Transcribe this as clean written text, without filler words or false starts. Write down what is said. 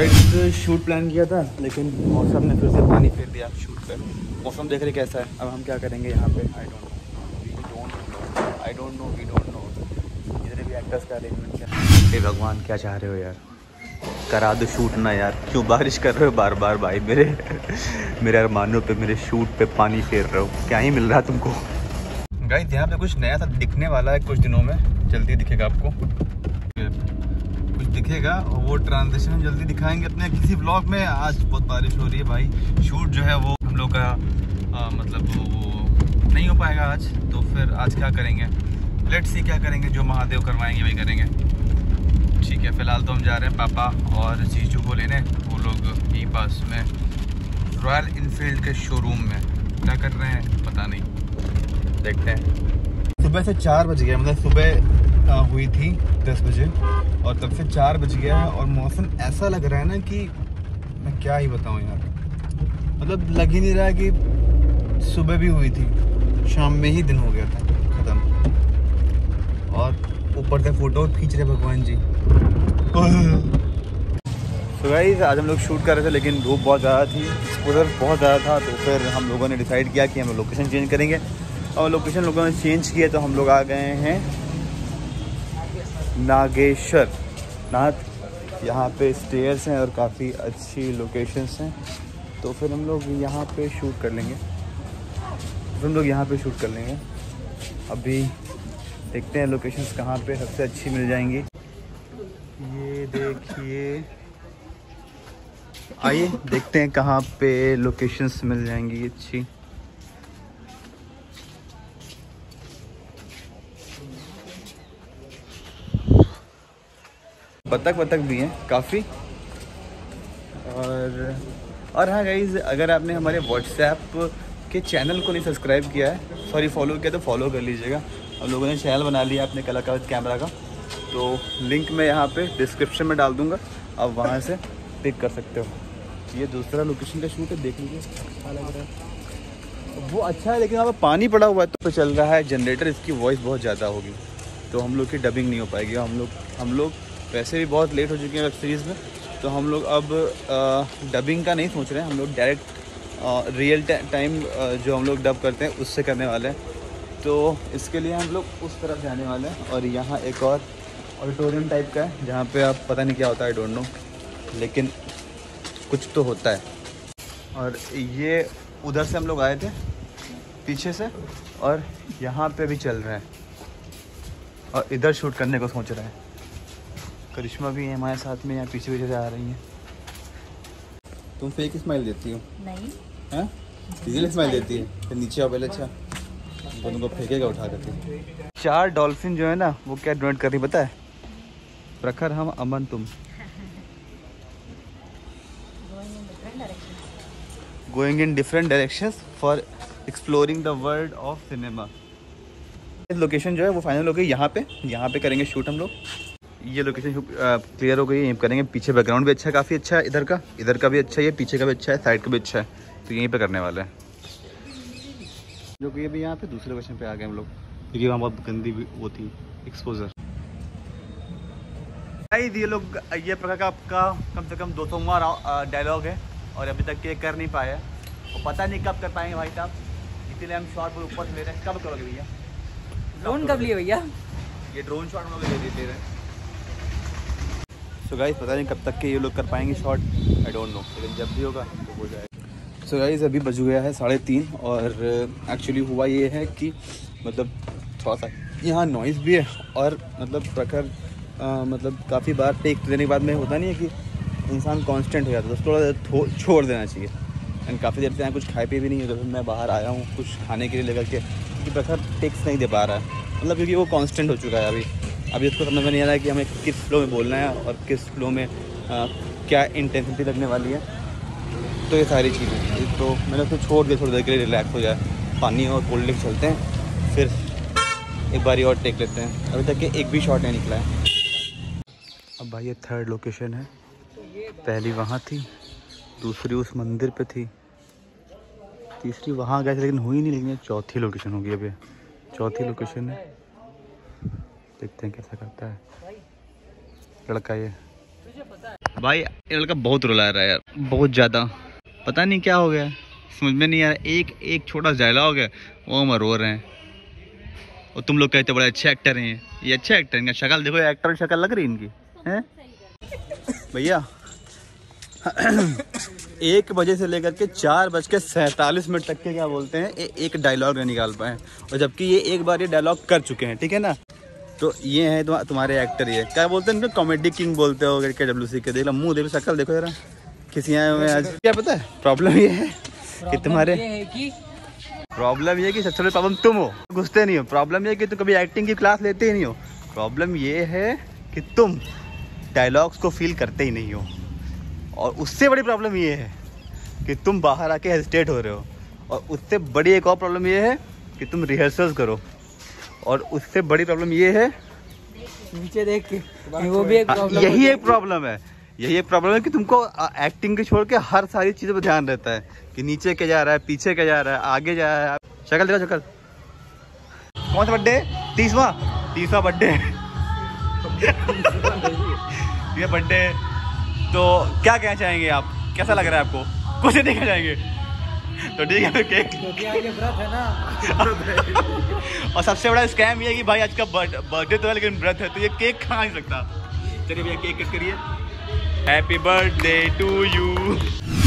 Wide shoot plan किया था, लेकिन मौसम ने फिर से पानी फेर दिया शूट पर। मौसम देख रहे कैसा है, अब हम क्या करेंगे यहाँ पे आई डोंट नो। इधर भी एक्टर्स का अरेंजमेंट किया। हे भगवान, क्या चाह रहे हो यार, करा दो शूट ना यार, क्यों बारिश कर रहे हो बार बार भाई, मेरे अरमानों पे, मेरे शूट पे पानी फेर रहे हो, क्या ही मिल रहा तुमको। गाइस यहाँ पे कुछ नया सा दिखने वाला है कुछ दिनों में, जल्दी दिखेगा आपको, कुछ दिखेगा और वो ट्रांजिशन जल्दी दिखाएंगे अपने किसी ब्लॉग में। आज बहुत बारिश हो रही है भाई, शूट जो है वो हम लोग का मतलब वो नहीं हो पाएगा आज, तो फिर आज क्या करेंगे, लेट्स सी क्या करेंगे, जो महादेव करवाएंगे वही करेंगे। ठीक है, फिलहाल तो हम जा रहे हैं पापा और जीजू को लेने, वो लोग ही पास में रॉयल इनफील्ड के शोरूम में क्या कर रहे हैं पता नहीं, देखते हैं। सुबह से 4 बज गया, मतलब सुबह हुई थी 10 बजे और तब से 4 बज गया है और मौसम ऐसा लग रहा है ना कि मैं क्या ही बताऊं यार, मतलब लग ही नहीं रहा है कि सुबह भी हुई थी, शाम में ही दिन हो गया था ख़त्म, और ऊपर से फोटो खींच रहे भगवान जी। तो गाइस आज हम लोग शूट कर रहे थे, लेकिन धूप बहुत ज़्यादा थी, एक्सपोजर बहुत ज़्यादा था, तो फिर हम लोगों ने डिसाइड किया कि हम लोकेशन चेंज करेंगे, और लोकेशन लोगों ने चेंज किया, तो हम लोग आ गए हैं नागेश्वर नाथ। यहाँ पे स्टेयर्स हैं और काफ़ी अच्छी लोकेशंस हैं, तो फिर हम लोग यहाँ पर शूट कर लेंगे, अभी देखते हैं लोकेशंस कहाँ पे सबसे अच्छी मिल जाएंगी। ये देखिए, आइए देखते हैं कहाँ पे लोकेशंस मिल जाएंगी अच्छी। बतख भी हैं काफ़ी। और हाँ गाइज, अगर आपने हमारे व्हाट्सएप के चैनल को नहीं सब्सक्राइब किया है, सॉरी फॉलो किया, तो फॉलो कर लीजिएगा। हम लोगों ने चैनल बना लिया अपने कलाकारविद कैमरा का, तो लिंक मैं यहाँ पे डिस्क्रिप्शन में डाल दूँगा, आप वहाँ से क्लिक कर सकते हो। ये दूसरा लोकेशन का शूट है, देख लीजिए अच्छा लग रहा है, वो अच्छा है, लेकिन वहाँ पर पानी पड़ा हुआ है तो चल रहा है जनरेटर, इसकी वॉइस बहुत ज़्यादा होगी तो हम लोग की डबिंग नहीं हो पाएगी। हम लोग वैसे भी बहुत लेट हो चुके हैं वेब सीरीज़ में, तो हम लोग अब डबिंग का नहीं सोच रहे हैं, हम लोग डायरेक्ट रियल टाइम जो हम लोग डब करते हैं उससे करने वाले हैं, तो इसके लिए हम लोग उस तरफ जाने वाले हैं। और यहाँ एक और ऑडिटोरियम टाइप का है जहाँ पे आप पता नहीं क्या होता है, आई डोंट नो, लेकिन कुछ तो होता है। और ये उधर से हम लोग आए थे पीछे से, और यहाँ पे भी चल रहे हैं, और इधर शूट करने को सोच रहे हैं। करिश्मा भी है हमारे साथ में, यहाँ पीछे से आ रही हैं। तुम फेक स्माइल देती हो? नहीं है, रियल स्माइल देती है। फिर नीचे आओ पहले, अच्छा उनको फेंकेगा उठा करके। 4 डॉल्फिन जो है ना वो क्या डोनेट कर रही पता है, प्रखर हम अमन तुम going in different directions for exploring the world of cinema. Location जो है वो फाइनल हो गई, यहाँ पे करेंगे शूट हम लोग। ये लोकेशन क्लियर हो गई, यहीं करेंगे। पीछे बैकग्राउंड भी अच्छा है, काफ़ी अच्छा है, इधर का भी अच्छा है, पीछे का भी अच्छा है, साइड का भी अच्छा है, तो यहीं पर करने वाला है। जो कि अभी यहाँ पे दूसरे क्वेश्चन पे आ गए हम लोग, क्योंकि वहाँ बहुत गंदी वो थी एक्सपोजर। गाइस ये लोग, ये प्रकार का आपका कम से कम 200वां डायलॉग है और अभी तक ये कर नहीं पाया, और पता नहीं कब कर पाएंगे भाई साहब, इसीलिए हम शॉट पर ऊपर ले रहे हैं। कब करोगे भैया, ड्रोन कब लिए भैया? ये ड्रोन शॉट हम लोग ले रहे हैं। सो गाइस पता नहीं कब तक के ये लोग कर पाएंगे शॉट, आई डोंट नो, लेकिन जब भी होगा तो हो जाएगा। सो गाइस अभी बज गया है 3:30, और एक्चुअली हुआ ये है कि मतलब थोड़ा सा यहाँ नॉइज़ भी है, और मतलब प्रखर मतलब काफ़ी बार टेक देने के बाद में होता नहीं है कि इंसान कांस्टेंट हो जाता है, तो थोड़ा छोड़ देना चाहिए। एंड काफ़ी देर से यहाँ कुछ खाए पिए भी नहीं है, तो फिर मैं बाहर आया हूँ कुछ खाने के लिए लेकर के, क्योंकि प्रखर टेक्स नहीं दे पा रहा है, मतलब क्योंकि वो कांस्टेंट हो चुका है। अभी उसको समझ में नहीं आ रहा है कि हमें किस फ्लो में बोलना है और किस फ्लो में क्या इंटेंसिटी लगने वाली है, तो ये सारी चीज़ें, तो मैंने उसको छोड़ दिया थोड़ी देर के लिए, रिलैक्स हो जाए, पानी और कोल्ड ड्रिंक चलते हैं, फिर एक बारी और टेक लेते हैं। अभी तक के एक भी शॉट नहीं निकला है। अब भाई ये 3rd लोकेशन है, पहली वहाँ थी, दूसरी उस मंदिर पे थी, तीसरी वहाँ गए थे लेकिन हुई नहीं, लेकिन 4थी लोकेशन होगी। अभी 4थी लोकेशन है, देखते हैं कैसा करता है लड़का ये। भाई ये लड़का बहुत रुला रहा है यार, बहुत ज़्यादा, पता नहीं क्या हो गया, समझ में नहीं आ रहा। एक छोटा जायला हो गया वो हम रो रहे हैं, और तुम लोग कहते बड़े अच्छे एक्टर हैं। ये अच्छे एक्टर, इनका शक्ल देखो, एक्टर शक्ल लग रही है इनकी हैं भैया। 1 बजे से लेकर के 4:47 तक के क्या बोलते हैं एक डायलॉग नहीं निकाल पाए, और जबकि ये एक बार ये डायलॉग कर चुके हैं, ठीक है ना। तो ये हैं तुम्हारे एक्टर, ये क्या बोलते हैं इनको, कॉमेडी किंग बोलते हो के KWC के। देख लो मुँह, देखो शक्ल देखो जरा, किसी आए हुए आज। क्या पता है प्रॉब्लम ये है कि तुम्हारे, प्रॉब्लम ये है कि सबसे प्रॉब्लम तुम हो, घुसते नहीं हो। प्रॉब्लम ये है कि तुम कभी एक्टिंग की क्लास लेते ही नहीं हो। प्रॉब्लम ये है कि तुम डायलॉग्स को फील करते ही नहीं हो, और उससे बड़ी प्रॉब्लम ये है कि तुम बाहर आके हेजिटेट हो रहे हो, और उससे बड़ी एक और प्रॉब्लम ये है कि तुम रिहर्सल्स करो, और उससे बड़ी प्रॉब्लम ये है नीचे देख के, वो भी एक प्रॉब्लम, यही एक प्रॉब्लम है। यही एक प्रॉब्लम है कि तुमको एक्टिंग के छोड़ के हर सारी चीज़ों पर ध्यान रहता है कि नीचे क्या जा रहा है, पीछे क्या जा रहा है, आगे जा रहा है। शक्ल देखो शक्ल, कौन सा बर्थडे, 30वां बर्थडे, ये बर्थडे। तो क्या कहना चाहेंगे आप, कैसा लग रहा है आपको? कुछ नहीं कहना चाहेंगे तो ठीक है, केक क्योंकि आज व्रत है ना। और सबसे बड़ा स्कैम ये है कि भाई आज का बर्थडे तो है लेकिन व्रत है, तो ये केक खा नहीं सकता। चलिए भैया केक कट करिए। Happy birthday to you.